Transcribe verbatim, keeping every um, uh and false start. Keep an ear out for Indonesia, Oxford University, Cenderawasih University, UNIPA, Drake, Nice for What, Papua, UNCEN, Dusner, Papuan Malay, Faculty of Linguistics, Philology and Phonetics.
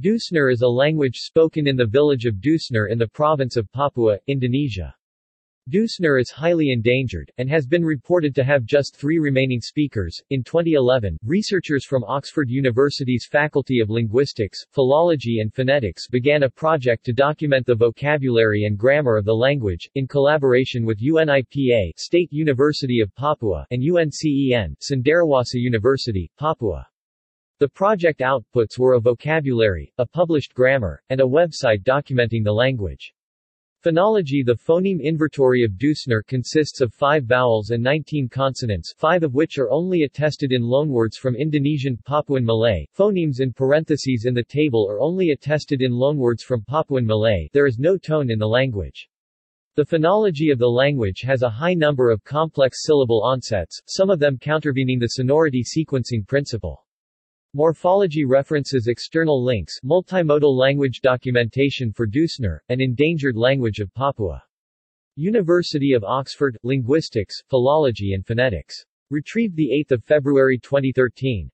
Dusner is a language spoken in the village of Dusner in the province of Papua, Indonesia. Dusner is highly endangered, and has been reported to have just three remaining speakers. In twenty eleven, researchers from Oxford University's Faculty of Linguistics, Philology and Phonetics began a project to document the vocabulary and grammar of the language, in collaboration with UNIPA, State University of Papua, and UNCEN, Cenderawasih University, Papua. The project outputs were a vocabulary, a published grammar, and a website documenting the language. Phonology. The phoneme inventory of Dusner consists of five vowels and nineteen consonants, five of which are only attested in loanwords from Indonesian Papuan Malay. Phonemes in parentheses in the table are only attested in loanwords from Papuan Malay. There is no tone in the language. The phonology of the language has a high number of complex syllable onsets, some of them countervening the sonority sequencing principle. Morphology references external links, multimodal language documentation for Dusner, an endangered language of Papua. University of Oxford, Linguistics, Philology and Phonetics. Retrieved eighth February twenty thirteen.